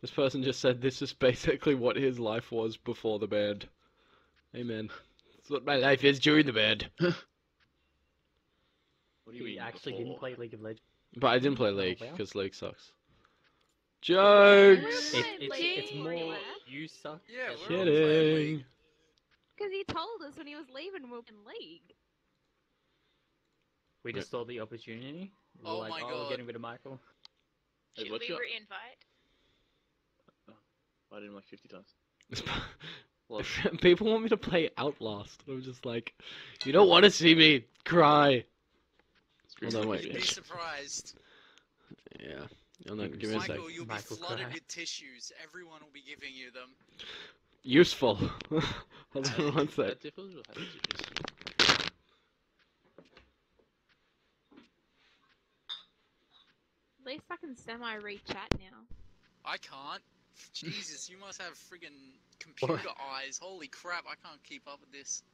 This person just said this is basically what his life was before the band. Amen. That's what my life is during the band. What do you mean actually before? Didn't play League of Legends. But I didn't play League, because League sucks. Jokes! It's more you suck. Yeah, we're kidding. Because he told us when he was leaving, we're in League. We just saw the opportunity. We oh like, my god. We're getting rid of Michael. Should hey, we re-invite? I didn't like 50 times. People want me to play Outlast. I'm just like, you don't want to see me cry. Well, no, wait, you'd be surprised. Yeah. Not, give me Michael, a sec. You'll Michael be flooded cry. With tissues. Everyone will be giving you them. Useful. Hold on one sec. At least I can semi-re-chat now. I can't. Jesus, you must have friggin' computer eyes. Holy crap, I can't keep up with this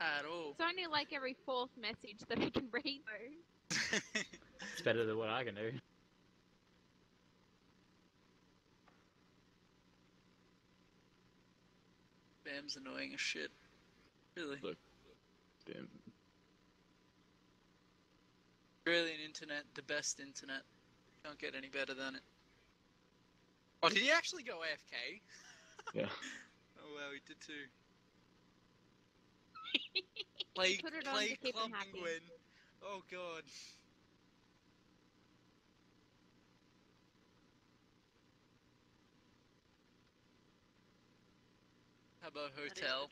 at all. It's only like every fourth message that I can read, though. It's better than what I can do. Bam's annoying as shit. Really. Look. Damn. Australian internet, the best internet. Can't get any better than it. Oh, did he actually go AFK? Yeah. Oh, wow, he did too. Play Club Penguin. Oh, God. How about Hotel?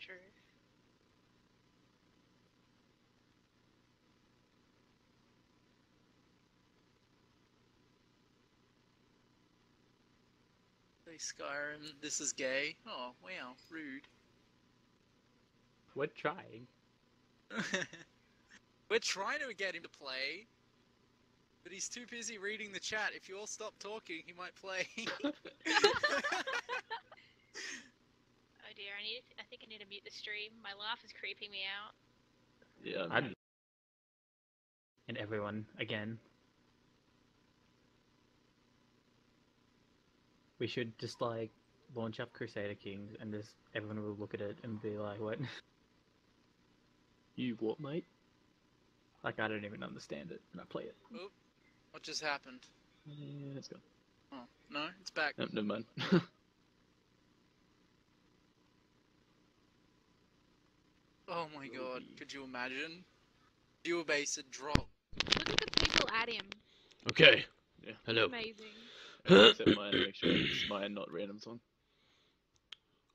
Skyrim, this is gay. Oh, wow, rude. We're trying. We're trying to get him to play, but he's too busy reading the chat. If you all stop talking, he might play. Oh dear, I think I need to mute the stream. My laugh is creeping me out. Yeah. And everyone, again. We should just like launch up Crusader Kings and just everyone will look at it and be like, what? You what, mate? Like, I don't even understand it and I play it. Oop. What just happened? Yeah, it's gone. Oh, no, it's back. No, never mind. Oh my god, could you imagine? Viewer base had dropped. Look at the people at him. Okay. Yeah. Hello. Amazing. Except mine, make sure it's mine, not randoms on.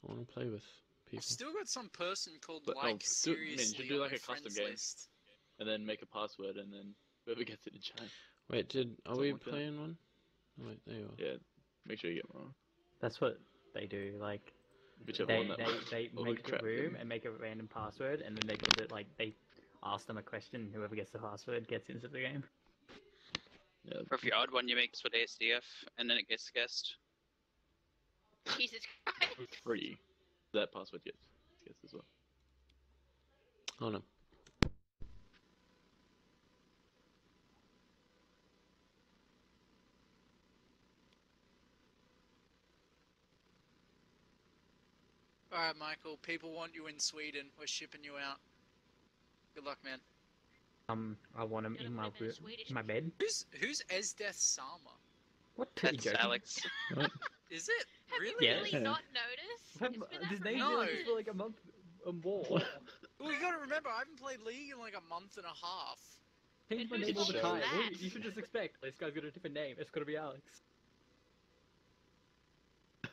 I want to play with people. I've still got some person called but, like, no, seriously do like a custom game, and then make a password, and then whoever gets it in chat. Wait, are we playing one? Oh, wait, there you are. Yeah, make sure you get one. That's what they do. Like, they make a room and make a random password, and then they get it. Like, they ask them a question, and whoever gets the password gets into the game. Yeah. Or if you're odd one, you make this with ASDF, and then it gets guessed. Jesus Christ! Free. That password gets guessed as well. Oh no. Alright, Michael, people want you in Sweden. We're shipping you out. Good luck, man. I want him in my bed. Who's Ezdeth Sama? What? That's Alex. What? Is it? Really? Have you really not noticed? Did they do it for like a month or more? Well, you gotta remember, I haven't played League in like a month and a half. Change my name all the time. You should just expect this guy's got a different name. It's gonna be Alex. I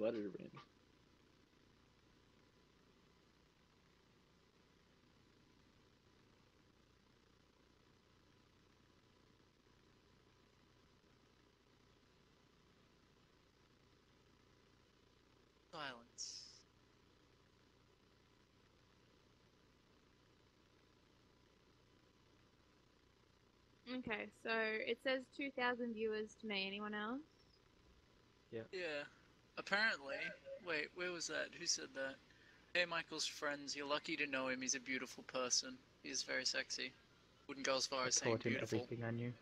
let it in. Silence. Okay, so it says 2,000 viewers to me. Anyone else? Yeah. Yeah. Apparently. Wait, where was that? Who said that? Hey, Michael's friends. You're lucky to know him. He's a beautiful person. He's very sexy. Wouldn't go as far as saying beautiful. I taught him everything I knew.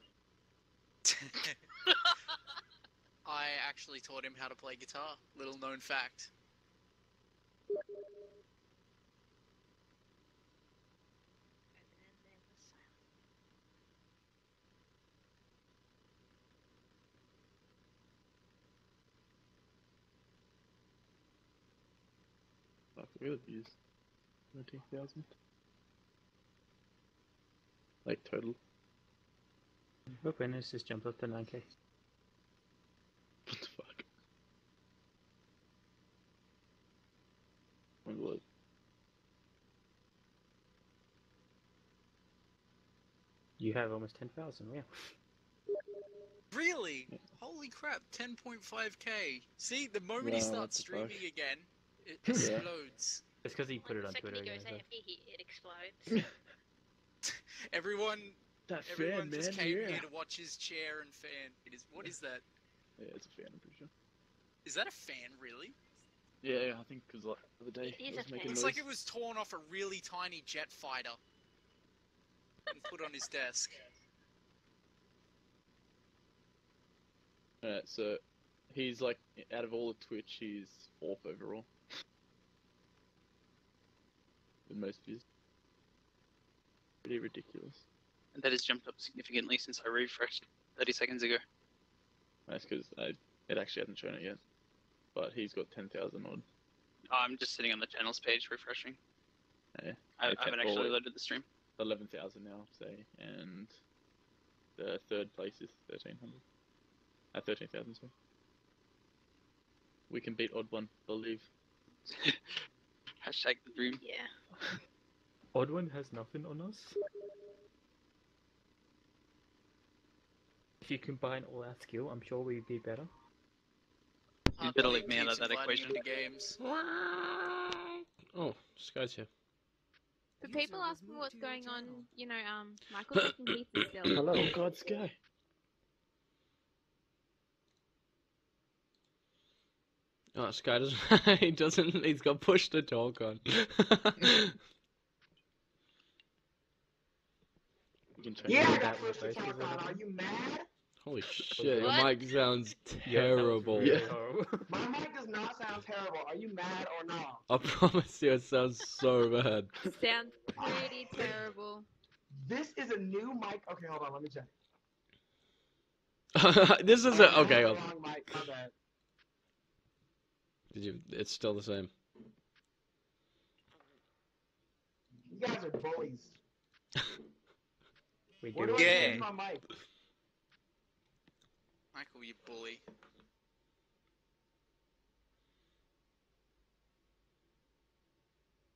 I actually taught him how to play guitar. Little known fact. That's really views. 19,000. Like total. Her winners just jumped up to 9K. What the fuck? One look. You have almost 10,000, yeah. Really? Yeah. Holy crap, 10.5K. See, the moment he starts streaming again, it explodes. It's because he put it on Twitter again. It explodes. Everyone just came here to watch his chair and fan. It is, what is that? Yeah, it's a fan, I'm pretty sure. Is that a fan, really? Yeah, I think because like the other day it was making noise. Looks like it was torn off a really tiny jet fighter and put on his desk. Alright, so he's like, out of all of Twitch, he's 4th overall. In most views. Pretty ridiculous. And that has jumped up significantly since I refreshed 30 seconds ago. That's because it actually hasn't shown it yet. But he's got 10,000 odd. Oh, I'm just sitting on the channels page refreshing. Yeah. I haven't actually loaded the stream. 11,000 now, say, and the third place is 1,300. 13,000, sorry. We can beat Odd One, believe. Hashtag the dream. Yeah. Odd One has nothing on us? If you combine all our skill, I'm sure we'd be better. You better leave me out of that equation. Games. Oh, Sky's here. For people asking what's going on, you know, Michael, you can keep it still. Hello, oh God, Sky. Oh, Sky doesn't. He doesn't. He's got pushed to talk on. Yeah, that's what you're talking about. Are you mad? Holy shit, your mic sounds terrible. Yeah. My mic does not sound terrible. Are you mad or not? I promise you, it sounds so bad. Sounds pretty terrible. This is a new mic. Okay, hold on. Let me check. This is a... Okay, hold on. Mic, my bad. It's still the same. You guys are bullies. We do. Where do I change my mic? Michael, you bully.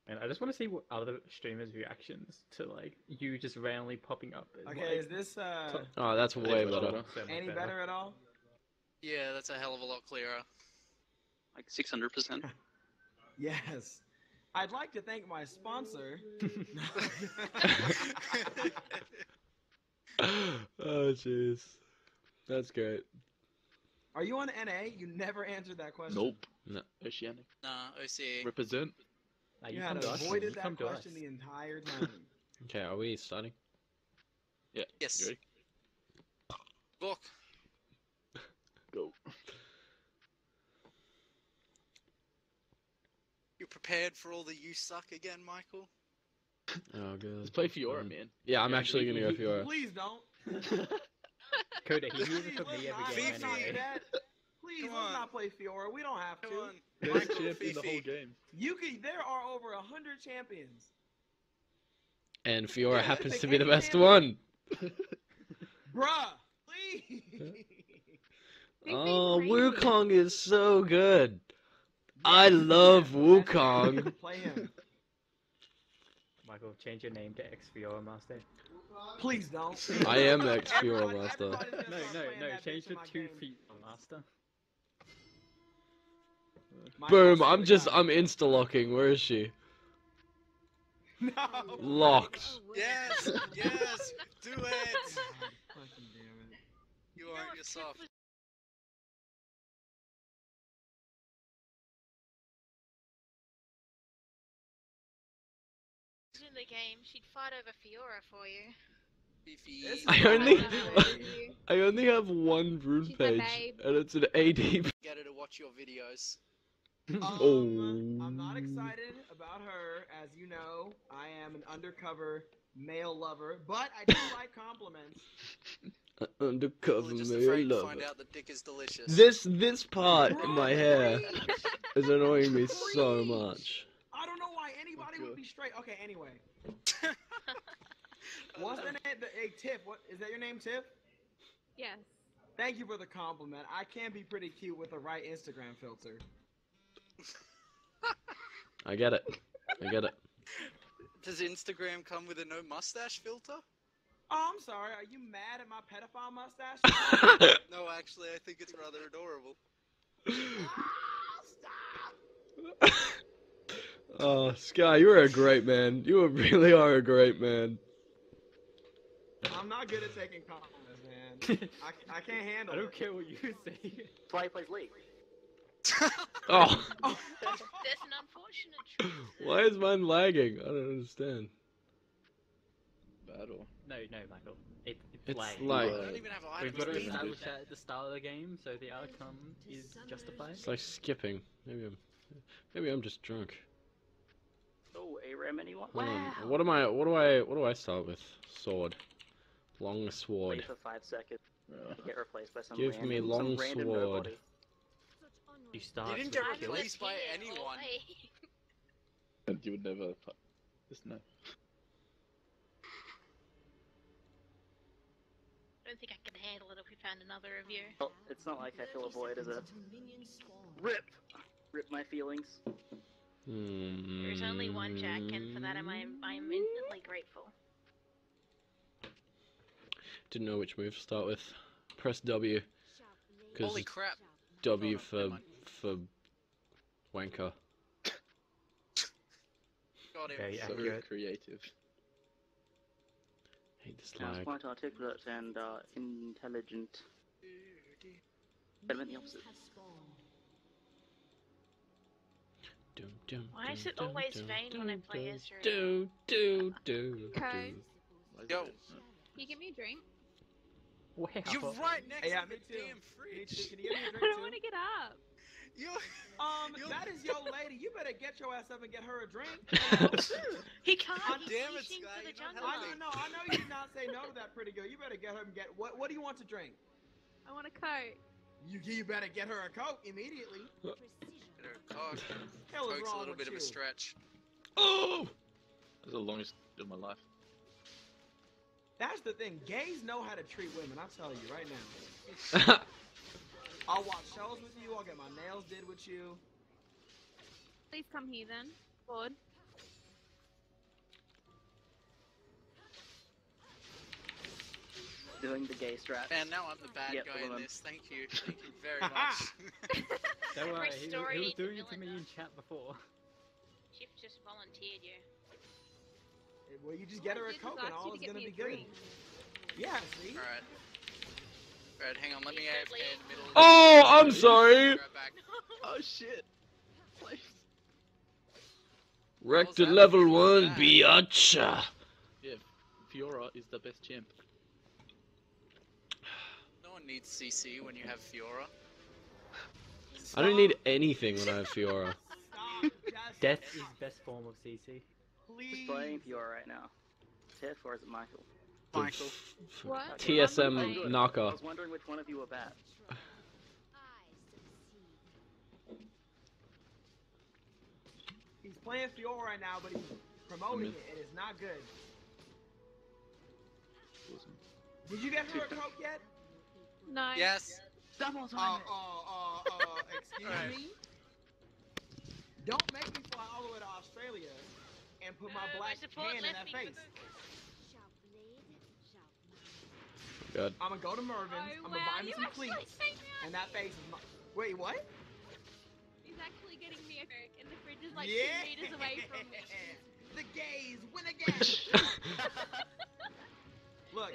And I just want to see what other streamers' reactions to like you just randomly popping up. Okay, like, is this Oh, that's way better. Any better at all? Yeah, that's a hell of a lot clearer. Like 600%. Yes. I'd like to thank my sponsor. Oh jeez. That's great. Are you on NA? You never answered that question. Nope. No. Oceanic. Nah, OCA. Represent. You had avoided that question the entire time. Okay, are we starting? Yeah. Yes. You ready? Look. Go. You prepared for all the you suck again, Michael? Oh god. Let's play Fiora, man. Yeah, I'm actually gonna go Fiora. Please don't. Coda, he uses it for me every game. Anyway. Please, let's not play Fiora. We don't have to. There's a champion the whole game. You can. There are over 100 champions. And Fiora happens to be the best one. Bruh, please. Oh, Wukong is so good. Yeah, I love Wukong. Play him. Michael, change your name to X-Fiora Master. Please don't. I am X-Fiora Master. No, change it to Fiora Master. Boom, I'm insta-locking, where is she? No! Locked. Yes, yes, do it! God, fucking damn it. You aren't yourself. In the game, she'd fight over Fiora for you. I only have one rune page, and it's an AD. Get her to watch your videos. Oh. I'm not excited about her, as you know. I am an undercover male lover, but I do like compliments. Undercover male lover. Find out the dick is delicious. This part in my hair is annoying me so much. I don't know why anybody would be straight. Okay, anyway. What's the name? Hey, Tiff. What is that? Your name, Tiff? Yes. Thank you for the compliment. I can be pretty cute with the right Instagram filter. I get it. I get it. Does Instagram come with a no mustache filter? Oh, I'm sorry. Are you mad at my pedophile mustache? No, actually, I think it's rather adorable. Oh, stop! Oh, Sky, you are a great man. You really are a great man. I'm not good at taking compliments, man. I can't handle it. I don't care what you say. Why he plays League. Oh. That's an unfortunate truth. Why is mine lagging? I don't understand. Battle. No, Michael. It's lagging. Like, I don't even have we've got to establish that at the start of the game, so the outcome is justified. It's like skipping. Maybe I'm just drunk. Oh, ARAM anyone? Wow. What do I start with? Sword. Long sword. Wait for 5 seconds. Get replaced by some random robot. You didn't get replaced by anyone. And you would never. Just no. I don't think I can handle it if we found another of you. Well, it's not like I feel a void as a rip my feelings. There's only one Jack, and for that I'm instantly grateful. Didn't know which move to start with. Press W. Holy crap. W for wanker. God, it was so creative. I hate this lag. It's quite articulate and intelligent. But I meant the opposite. Why is it always vain when I play Ezreal? Okay. Yo. You give me a drink? Wow. You're right next to me too. Damn fridge. I don't want to get up. That is your lady. You better get your ass up and get her a drink. He can't. Damn it, Sky. I know you did not say no to that pretty girl. You better get her and get what do you want to drink? I want a Coke. You better get her a Coke immediately. Coke's a little bit of a stretch. Oh! That's the longest of my life. That's the thing. Gays know how to treat women. I'll tell you right now. I'll watch shows with you. I'll get my nails did with you. Please come here then. Bored. Doing the gay strap. And now I'm the bad guy in this. Thank you. Thank you very much. Don't worry, he was doing it to me in chat before. Chip just volunteered you. Well, you just get her a Coke and all is gonna be good. Yeah, see? Alright. Alright, hang on, let me AFK in the middle of the I'm sorry! Oh shit. Wrecked to level 1, biatcha! Yeah, Fiora is the best champ. No one needs CC when you have Fiora. I don't need anything when I have Fiora. Death is best form of CC. Who's playing Fiora right now? Tiff or is it Michael? Michael. What? TSM Naka. I was wondering which one of you were bad. He's playing Fiora right now, but he's promoting it, and it's not good. Did you get her a Coke yet? No. Yes. Double time. Excuse me. Don't make me fly all the way to Australia and put my black hand in that face. God. I'm gonna go to Mervyn's. I'm gonna buy me some cleats. And that face is my. Wait, what? He's actually getting me a Coke, and the fridge is like 2 meters away from me. The gays win again. Look,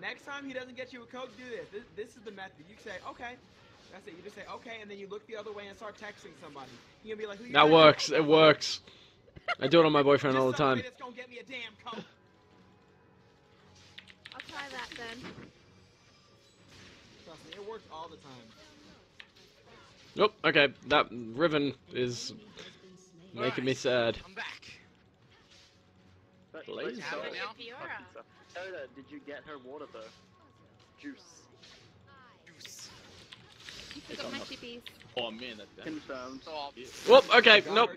next time he doesn't get you a Coke, do this. This is the method. You say, okay. That's it. You just say, okay, and then you look the other way and start texting somebody. You're gonna be like, who you that works. It works. I do it on my boyfriend all the time. It's gonna get me a damn Coke. try that then. Trust me, it works all the time. Oh, okay. That Riven is making me sad. I'm back. But Soda, did you get her water though? Juice. Juice. You forgot my chippies. Oh man, that's confirmed. Whoop, okay, nope,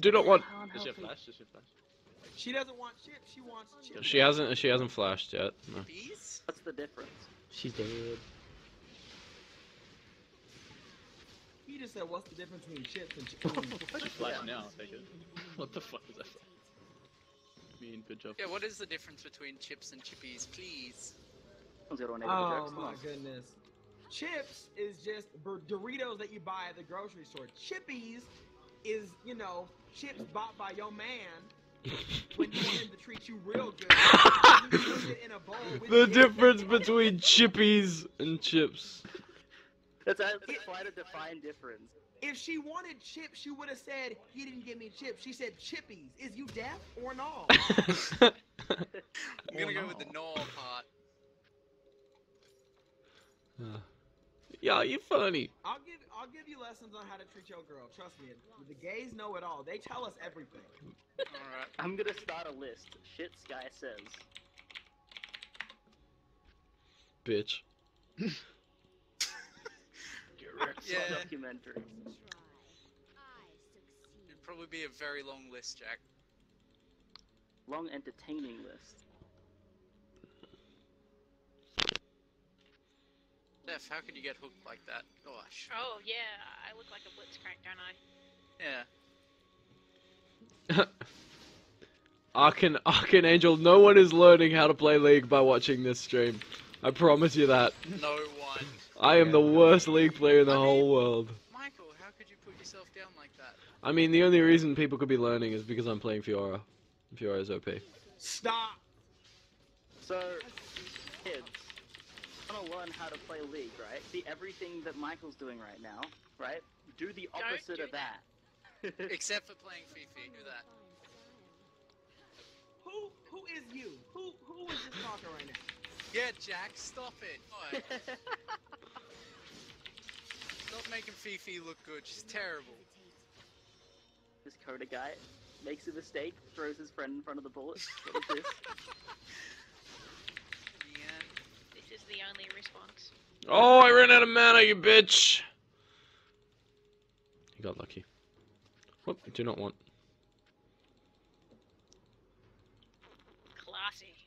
do not want. Does she have flash? She doesn't want chip, she wants chip. She hasn't flashed yet. No. What's the difference? She's dead. He just said, what's the difference between chips and chips? She flashed now, I'll take it. What the fuck is that? Good job. Yeah, what is the difference between chips and chippies, please? Oh my goodness. Chips is just Doritos that you buy at the grocery store. Chippies is, you know, chips bought by your man when you want him to treat you real good. You put it in a bowl with the difference between chippies and chips. That's quite a defined difference. If she wanted chips, she would have said, he didn't give me chips. She said, chippies. Is you deaf or no? I'm gonna go with the no part. Yeah, you're funny. I'll give you lessons on how to treat your girl. Trust me, the gays know it all. They tell us everything. All right. I'm gonna start a list. Shit Sky says. Bitch. Yeah. Documentary. It'd probably be a very long list, Jack. Long, entertaining list. Steph, how could you get hooked like that? Gosh. Oh, yeah, I look like a blitzcrank, don't I? Yeah. Archangel, no one is learning how to play League by watching this stream. I promise you that. No one. I am the worst League player in the whole world. Michael, how could you put yourself down like that? I mean, the only reason people could be learning is because I'm playing Fiora. Fiora's OP. Stop! So, kids, you want to learn how to play League, right? See everything that Michael's doing right now, right? Do the opposite of that. Except for playing Fifi, do that. Who is you? Who is this talking right now? Yeah, Jack, stop it. Right. Stop making Fifi look good. She's terrible. This Coda guy makes a mistake, throws his friend in front of the bullet. What is this? Yeah. This is the only response. Oh, I ran out of mana, you bitch! You got lucky. Whoop, I do not want. Classy.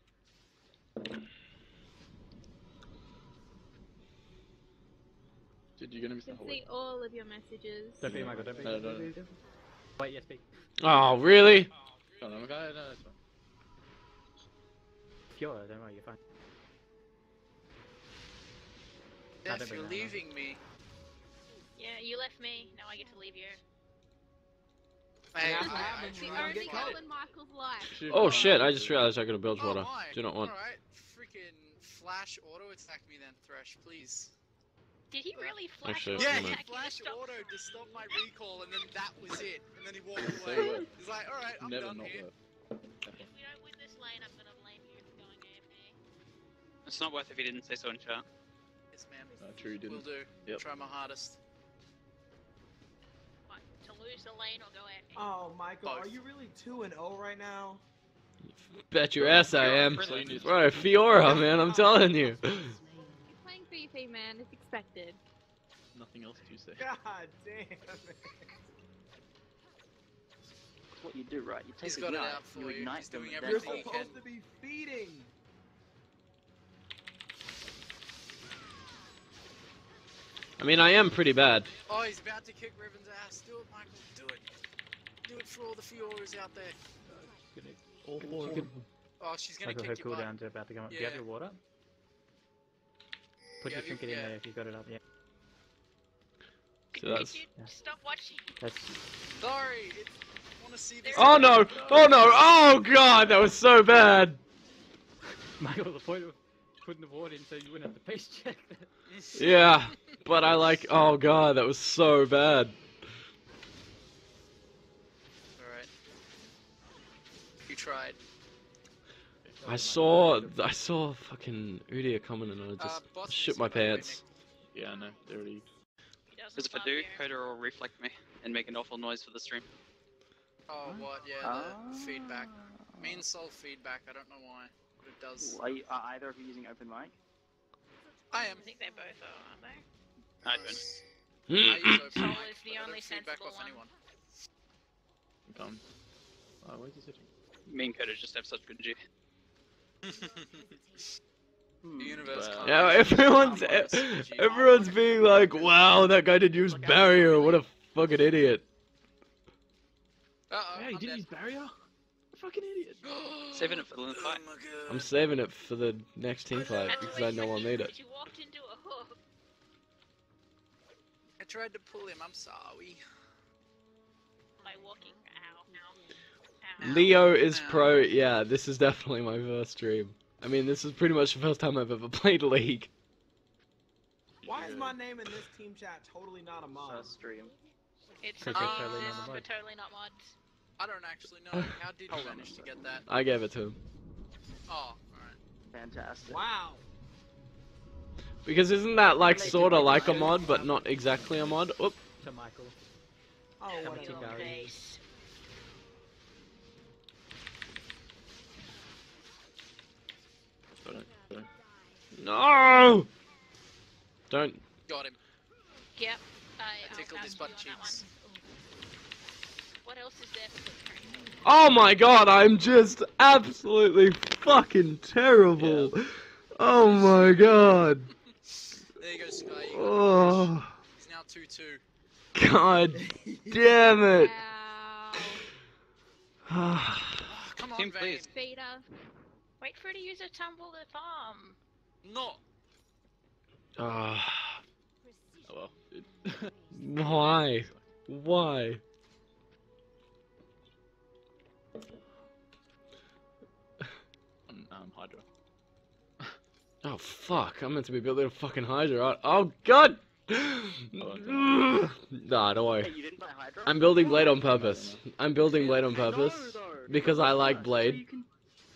You're gonna miss see all of your messages. Don't be, Michael, don't be. No. Wait, yes, be. Oh, really? Oh, really? No, that's fine. Pure, don't worry, you're fine. Jeff, you're leaving me. Yeah, you left me, now I get to leave you. It's the only goal in Michael's life. Oh shit, I just realized I could have built water. My. Do not want. Alright, freaking flash auto attack me then, Thresh, please. Did he really flash auto? Yeah, he flashed auto to stop my recall, and then that was it. And then he walked away. He's like, all right, I'm done here. If we don't win this lane, I'm gonna blame you for going AFK. It's not worth it if he didn't say so in chat. Yes, ma'am. True, you didn't. Will do. Yep. Try my hardest. What, to lose the lane or go AFK? Oh, Michael, both. Are you really 2-0 right now? Bet your ass I am. Right, Fiora, man, I'm telling you. Fifi, man, it's expected. Nothing else to say. God damn it. That's what you do, right? You take a knife, you ignite them, and you're supposed to be feeding! I mean, I am pretty bad. Oh, he's about to kick Riven's ass. Do it, Michael. Do it. Do it for all the Fioras out there. All four of them. Oh, she's gonna kick your butt. Do you have your water? Put your trinket in there if you got it up, yeah. So that's... Stop watching. That's... Sorry, it's... I wanna see this. Oh no! Oh no! Oh god, that was so bad! Michael, the point of putting the ward in so you wouldn't have to pace check that. Yeah, but I like... Oh god, that was so bad. Alright. You tried. I saw fucking Udia coming and I just shit my pants. Yeah, I know, dirty. Because if I do, Hoda will reflect me and make an awful noise for the stream. Oh, what? Yeah, the feedback. Mean soul feedback, I don't know why, but it does. Are, are either of you using open mic? I am. I think they both are, aren't they? I don't. I use open mic, but I don't feedback off anyone. Dumb. Oh, where's he sitting? Me and Coda just have such good G. The universe can't. Yeah, everyone's being like, wow, that guy did use barrier, what a fucking idiot. Yeah, he did use barrier? Fucking idiot. Saving it for the fight. Oh, I'm saving it for the next team fight because I know I'll need it. You walked into a hook. I tried to pull him, I'm sorry. By walking out. Leo is pro, yeah, this is definitely my first stream. I mean, this is pretty much the first time I've ever played League. Why is my name in this team chat totally not a mod? It's totally not mods. I don't actually know. How did you manage to get that? I gave it to him. Oh, alright. Fantastic. Wow. Because isn't that like sorta like a mod, but not exactly a mod? Oop. To Michael. Oh, what a face. No! Don't. Got him. Yep. I tickled his butt cheeks. What else is there for the train? Oh my god, I'm just absolutely fucking terrible. Yeah. Oh my god. There you go, Sky. You oh. He's now 2-2. God damn it. Oh, come on, Vayne. Wait for her to use a tumble to farm. No. Oh well. Why? Why? Hydra. Oh fuck, I'm meant to be building a fucking Hydra, right? Oh god! Oh, nah, don't worry. Hey, you didn't buy Hydra? I'm building Blade on purpose. I'm building Blade on purpose. No, because I like Blade.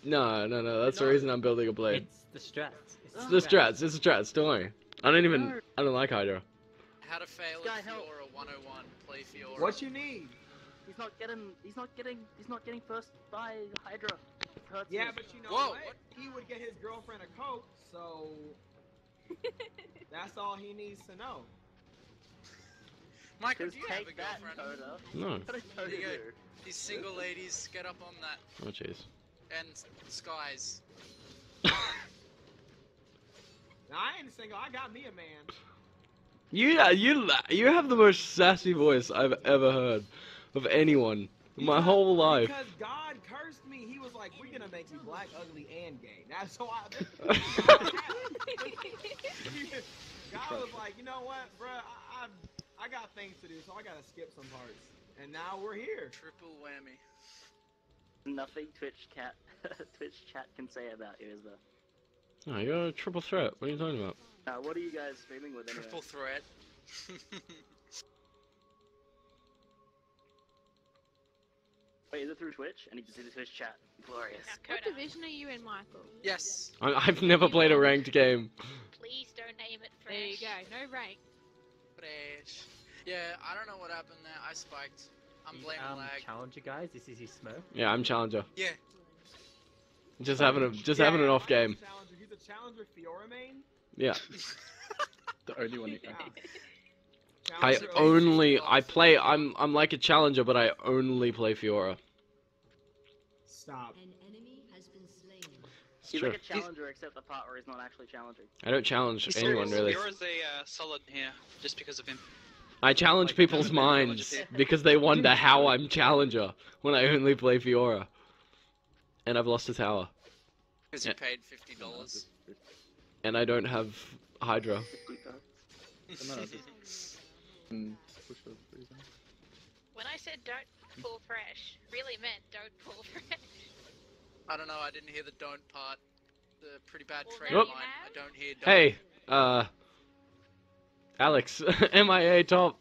No, that's the reason I'm building a Blade. It's the strats. It's the strats, don't worry. I don't like Hydra. How to fail at Fiora 101, play Fiora. What you need? He's not getting first by Hydra. Yeah, but you know what? He would get his girlfriend a coat, so that's all he needs to know. Michael, do you have a girlfriend? No. These single ladies, get up on that. Oh jeez. And Skies. Nah, I ain't single. I got me a man. You have the most sassy voice I've ever heard of anyone. My whole life. Because God cursed me, he was like, we're gonna make you black, ugly, and gay. That's so I. God was like, you know what, bro? I got things to do, so I gotta skip some parts. And now we're here. Triple whammy. Nothing Twitch chat can say about you, is there? No, you're a triple threat. What are you talking about? What are you guys streaming with? Anyway? Triple threat. Wait, is it through Twitch? I need to see the Twitch chat. Glorious. What division are you in, Michael? Yes. I've never played a ranked game. Please don't name it Fresh. There you go, no rank. Fresh. Yeah, I don't know what happened there. I spiked. I'm blaming lag. Challenger, guys. This is his smoke. Yeah, I'm Challenger. Yeah. Just having an off game. Challenger. He's a Challenger Fiora main? Yeah. The only one you can. I'm like a Challenger, but I only play Fiora. Stop. An enemy has been slain. He's like a Challenger, except the part where he's not actually challenging. I don't challenge anyone, really. Fiora's a solid here, just because of him. I challenge people's minds, because they wonder how I'm Challenger, when I only play Fiora. And I've lost a tower. Because you paid $50. And I don't have Hydra. When I said don't pull Fresh, really meant don't pull Fresh. I don't know, I didn't hear the don't part. The pretty bad trade line. I don't hear don't. Hey, Alex, MIA top.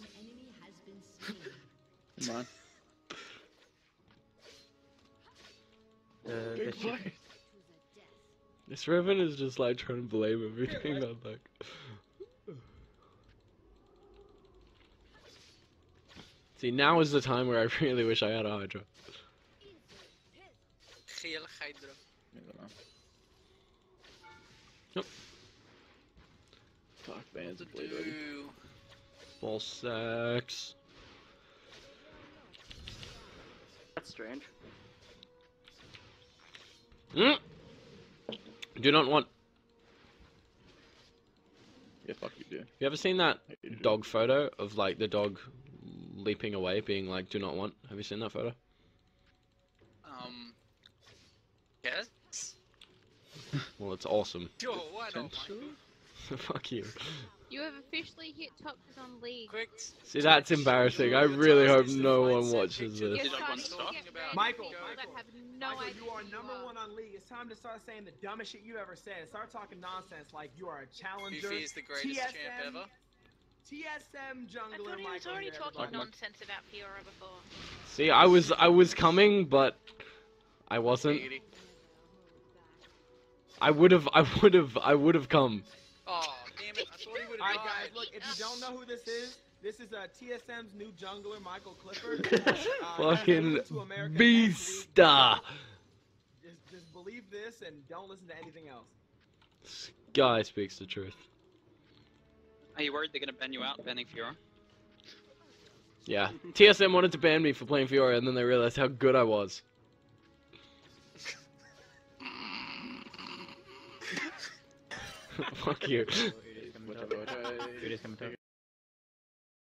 An enemy has been seen. Come on. Good play. This Riven is just like trying to blame everything on like. See, now is the time where I really wish I had a Hydra. Geel Hydra. Nope. Fuck, bands and blade ready. Full sex. That's strange. Mm. Do not want. Yeah, fuck you, dude. You ever seen that dog photo of like the dog leaping away, being like, "Do not want"? Have you seen that photo? Yes. Well, it's awesome. Yo, why not? Fuck you. You have officially hit top on League. Quick. See, that's embarrassing. I really hope no one watches this. Michael, you are number 1 on League. It's time to start saying the dumbest shit you ever said. Start talking nonsense like you are a challenger. Goofy is the greatest champ ever. TSM jungler. I was already talking nonsense about Fiora before. See, I was coming, but I wasn't. I would have come. Oh, damn it. I thought he would have died. Alright guys, look, if you don't know who this is TSM's new jungler, Michael Clifford. Fucking beasta. Just believe this and don't listen to anything else. This guy speaks the truth. Are you worried they're gonna ban you out, banning Fiora? Yeah. TSM wanted to ban me for playing Fiora and then they realized how good I was. Fuck you.